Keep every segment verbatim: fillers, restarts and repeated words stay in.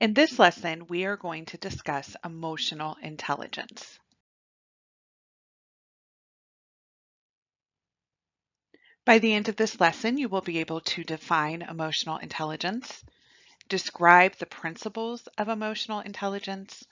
In this lesson, we are going to discuss emotional intelligence. By the end of this lesson, you will be able to define emotional intelligence, describe the principles of emotional intelligence,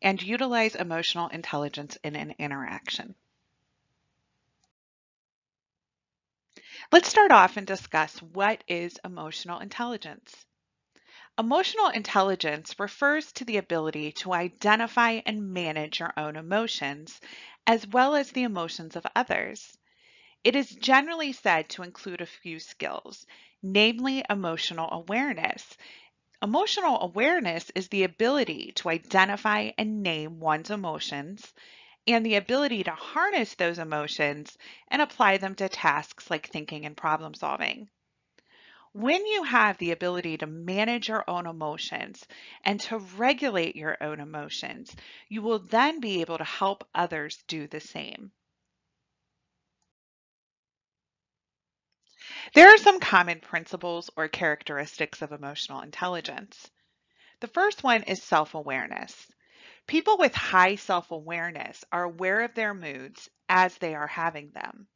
and utilize emotional intelligence in an interaction. Let's start off and discuss what is emotional intelligence. Emotional intelligence refers to the ability to identify and manage your own emotions, as well as the emotions of others. It is generally said to include a few skills, namely emotional awareness. Emotional awareness is the ability to identify and name one's emotions, and the ability to harness those emotions and apply them to tasks like thinking and problem solving. When you have the ability to manage your own emotions and to regulate your own emotions, you will then be able to help others do the same. There are some common principles or characteristics of emotional intelligence. The first one is self-awareness. People with high self-awareness are aware of their moods as they are having them.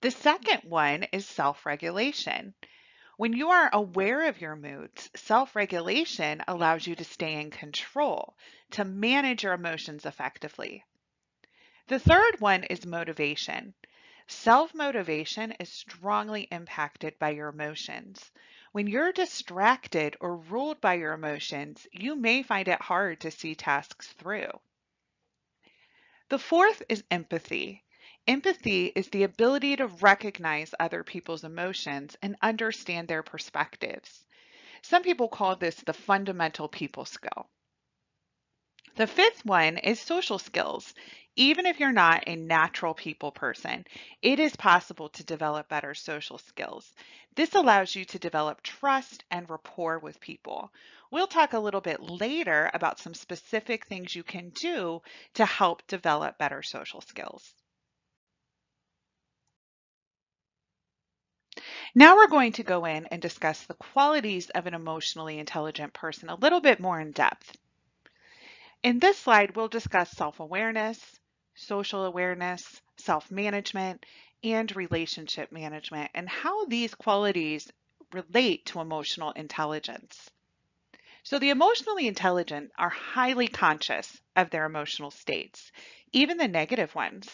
The second one is self-regulation. When you are aware of your moods, self-regulation allows you to stay in control, to manage your emotions effectively. The third one is motivation. Self-motivation is strongly impacted by your emotions. When you're distracted or ruled by your emotions, you may find it hard to see tasks through. The fourth is empathy. Empathy is the ability to recognize other people's emotions and understand their perspectives. Some people call this the fundamental people skill. The fifth one is social skills. Even if you're not a natural people person, it is possible to develop better social skills. This allows you to develop trust and rapport with people. We'll talk a little bit later about some specific things you can do to help develop better social skills. Now we're going to go in and discuss the qualities of an emotionally intelligent person a little bit more in depth. In this slide, we'll discuss self-awareness, social awareness, self-management, and relationship management, and how these qualities relate to emotional intelligence. So the emotionally intelligent are highly conscious of their emotional states, even the negative ones.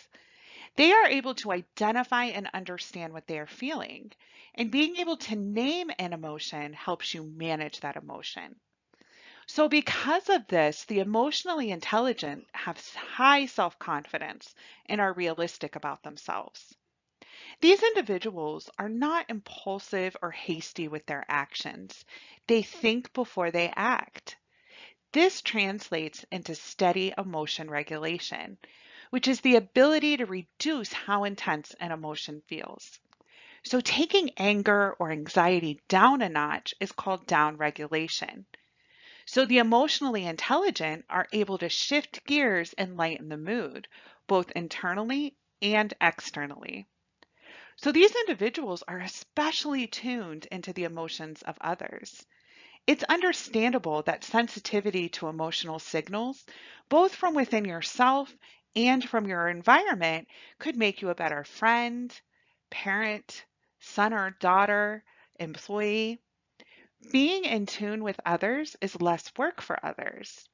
They are able to identify and understand what they are feeling, and being able to name an emotion helps you manage that emotion. So because of this, the emotionally intelligent have high self-confidence and are realistic about themselves. These individuals are not impulsive or hasty with their actions. They think before they act. This translates into steady emotion regulation, which is the ability to reduce how intense an emotion feels. So taking anger or anxiety down a notch is called downregulation. So the emotionally intelligent are able to shift gears and lighten the mood, both internally and externally. So these individuals are especially tuned into the emotions of others. It's understandable that sensitivity to emotional signals, both from within yourself and from your environment, could make you a better friend, parent, son or daughter, employee. Being in tune with others is less work for others.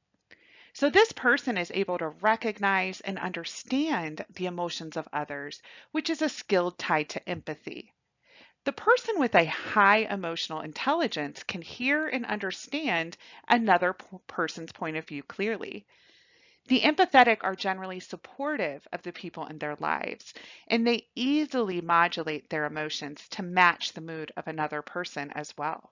So this person is able to recognize and understand the emotions of others, which is a skill tied to empathy. The person with a high emotional intelligence can hear and understand another person's point of view clearly. The empathetic are generally supportive of the people in their lives, and they easily modulate their emotions to match the mood of another person as well.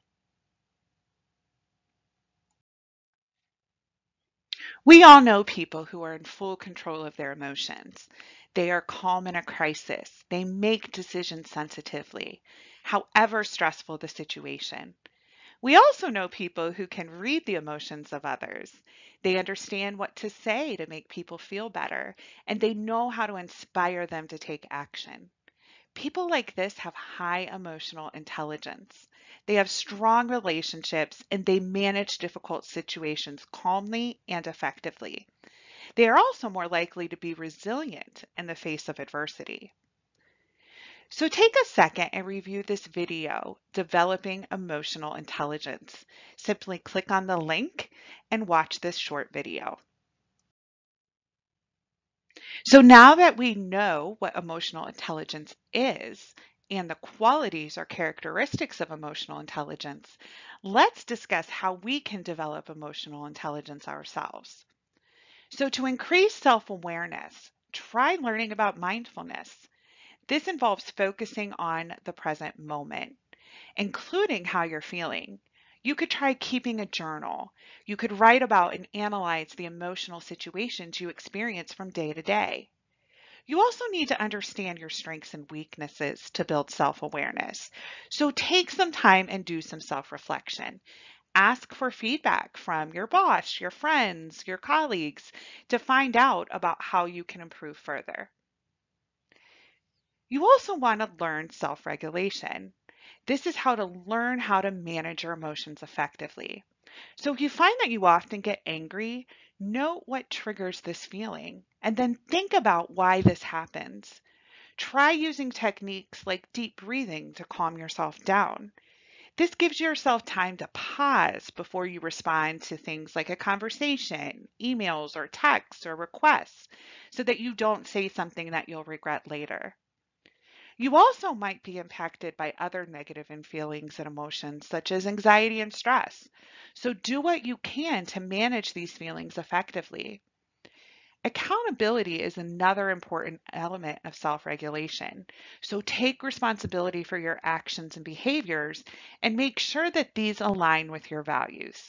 We all know people who are in full control of their emotions. They are calm in a crisis. They make decisions sensitively, however stressful the situation. We also know people who can read the emotions of others. They understand what to say to make people feel better, and they know how to inspire them to take action. People like this have high emotional intelligence. They have strong relationships and they manage difficult situations calmly and effectively. They are also more likely to be resilient in the face of adversity. So take a second and review this video, Developing Emotional Intelligence. Simply click on the link and watch this short video. So now that we know what emotional intelligence is and the qualities or characteristics of emotional intelligence, let's discuss how we can develop emotional intelligence ourselves. So to increase self-awareness, try learning about mindfulness. This involves focusing on the present moment, including how you're feeling. You could try keeping a journal. You could write about and analyze the emotional situations you experience from day to day. You also need to understand your strengths and weaknesses to build self-awareness. So take some time and do some self-reflection. Ask for feedback from your boss, your friends, your colleagues to find out about how you can improve further. You also want to learn self-regulation. This is how to learn how to manage your emotions effectively. So if you find that you often get angry, note what triggers this feeling and then think about why this happens. Try using techniques like deep breathing to calm yourself down. This gives yourself time to pause before you respond to things like a conversation, emails or texts or requests so that you don't say something that you'll regret later. You also might be impacted by other negative feelings and emotions, such as anxiety and stress. So do what you can to manage these feelings effectively. Accountability is another important element of self-regulation. So take responsibility for your actions and behaviors and make sure that these align with your values.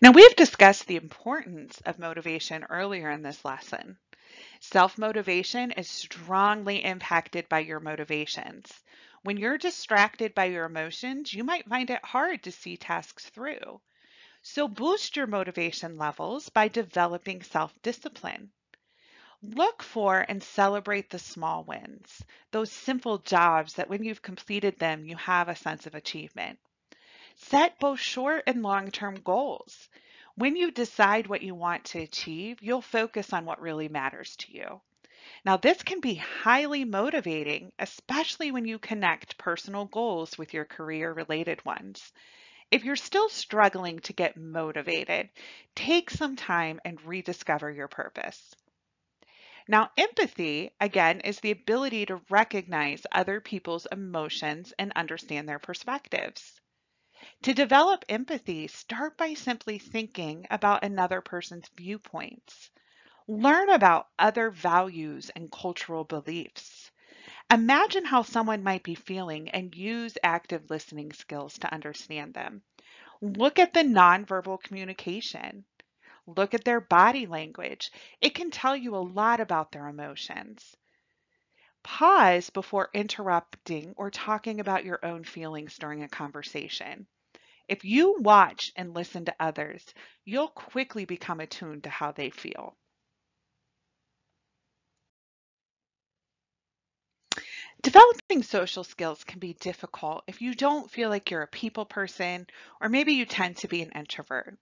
Now, we've discussed the importance of motivation earlier in this lesson. Self-motivation is strongly impacted by your motivations. When you're distracted by your emotions, you might find it hard to see tasks through. So boost your motivation levels by developing self-discipline. Look for and celebrate the small wins, those simple jobs that when you've completed them, you have a sense of achievement. Set both short and long-term goals. When you decide what you want to achieve, you'll focus on what really matters to you. Now, this can be highly motivating, especially when you connect personal goals with your career-related ones. If you're still struggling to get motivated, take some time and rediscover your purpose. Now, empathy, again, is the ability to recognize other people's emotions and understand their perspectives. To develop empathy, start by simply thinking about another person's viewpoints. Learn about other values and cultural beliefs. Imagine how someone might be feeling and use active listening skills to understand them. Look at the nonverbal communication. Look at their body language. It can tell you a lot about their emotions. Pause before interrupting or talking about your own feelings during a conversation. If you watch and listen to others, you'll quickly become attuned to how they feel. Developing social skills can be difficult if you don't feel like you're a people person, or maybe you tend to be an introvert.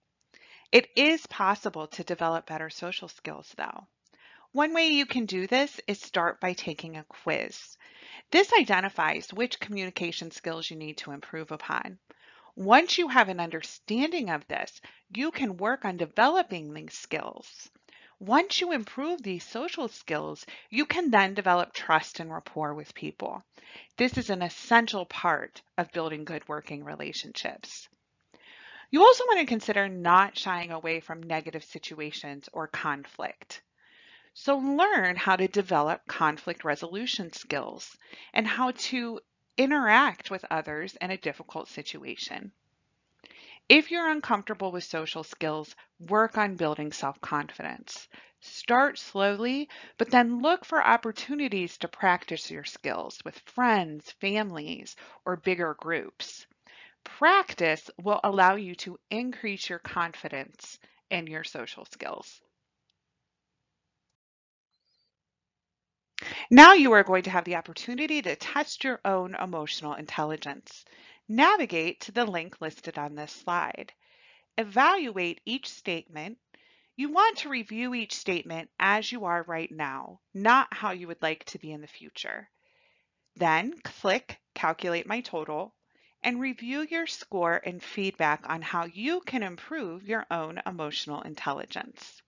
It is possible to develop better social skills, though. One way you can do this is start by taking a quiz. This identifies which communication skills you need to improve upon. Once you have an understanding of this, you can work on developing these skills. Once you improve these social skills, you can then develop trust and rapport with people. This is an essential part of building good working relationships. You also want to consider not shying away from negative situations or conflict. So learn how to develop conflict resolution skills and how to interact with others in a difficult situation. If you're uncomfortable with social skills, work on building self-confidence. Start slowly, but then look for opportunities to practice your skills with friends, families, or bigger groups. Practice will allow you to increase your confidence in your social skills. Now you are going to have the opportunity to test your own emotional intelligence. Navigate to the link listed on this slide. Evaluate each statement. You want to review each statement as you are right now, not how you would like to be in the future. Then click Calculate My Total and review your score and feedback on how you can improve your own emotional intelligence.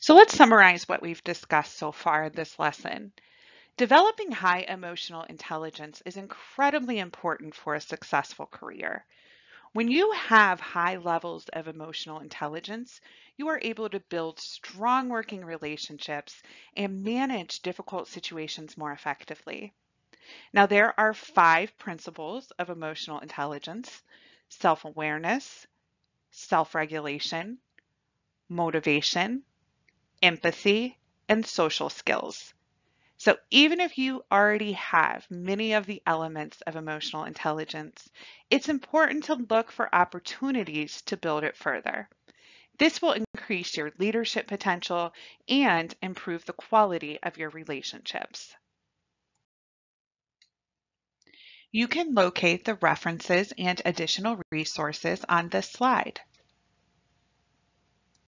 So let's summarize what we've discussed so far this lesson. Developing high emotional intelligence is incredibly important for a successful career. When you have high levels of emotional intelligence, you are able to build strong working relationships and manage difficult situations more effectively. Now, there are five principles of emotional intelligence: self-awareness, self-regulation, motivation, empathy, and social skills. So even if you already have many of the elements of emotional intelligence, it's important to look for opportunities to build it further. This will increase your leadership potential and improve the quality of your relationships. You can locate the references and additional resources on this slide.